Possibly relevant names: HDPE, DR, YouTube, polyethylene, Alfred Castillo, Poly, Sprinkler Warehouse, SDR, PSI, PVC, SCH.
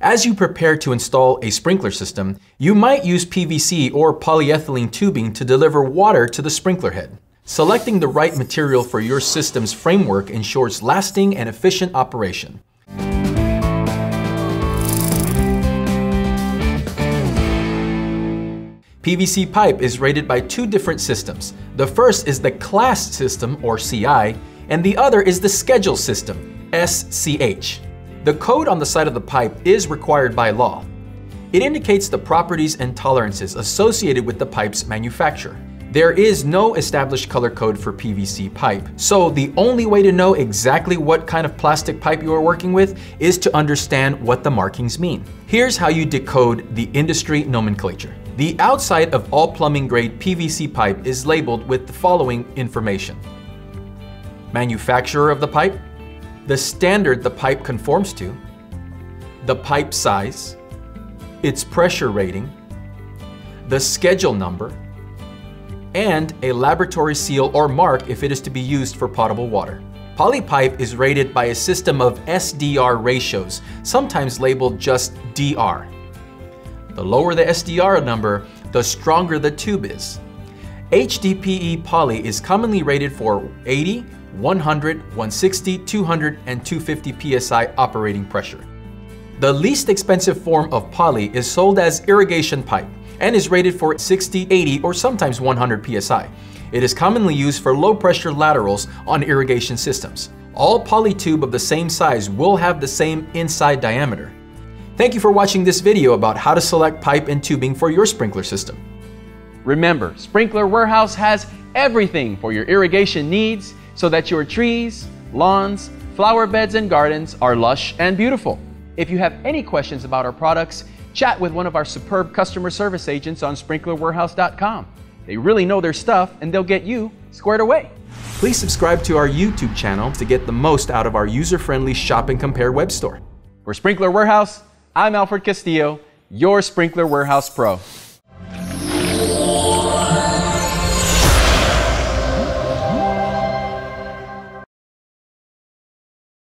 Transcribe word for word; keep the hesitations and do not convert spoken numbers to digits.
As you prepare to install a sprinkler system, you might use P V C or polyethylene tubing to deliver water to the sprinkler head. Selecting the right material for your system's framework ensures lasting and efficient operation. P V C pipe is rated by two different systems. The first is the class system, or C I, and the other is the schedule system, S C H. The code on the side of the pipe is required by law. It indicates the properties and tolerances associated with the pipe's manufacture. There is no established color code for P V C pipe, so the only way to know exactly what kind of plastic pipe you are working with is to understand what the markings mean. Here's how you decode the industry nomenclature. The outside of all plumbing grade P V C pipe is labeled with the following information: manufacturer of the pipe, the standard the pipe conforms to, the pipe size, its pressure rating, the schedule number, and a laboratory seal or mark if it is to be used for potable water. Poly pipe is rated by a system of S D R ratios, sometimes labeled just D R. The lower the S D R number, the stronger the tube is. H D P E poly is commonly rated for eighty, one hundred, one sixty, two hundred, and two fifty P S I operating pressure. The least expensive form of poly is sold as irrigation pipe and is rated for sixty, eighty, or sometimes one hundred P S I. It is commonly used for low pressure laterals on irrigation systems. All poly tube of the same size will have the same inside diameter. Thank you for watching this video about how to select pipe and tubing for your sprinkler system. Remember, Sprinkler Warehouse has everything for your irrigation needs, so that your trees, lawns, flower beds, and gardens are lush and beautiful. If you have any questions about our products, chat with one of our superb customer service agents on sprinkler warehouse dot com. They really know their stuff and they'll get you squared away. Please subscribe to our YouTube channel to get the most out of our user-friendly Shop and Compare web store. For Sprinkler Warehouse, I'm Alfred Castillo, your Sprinkler Warehouse Pro.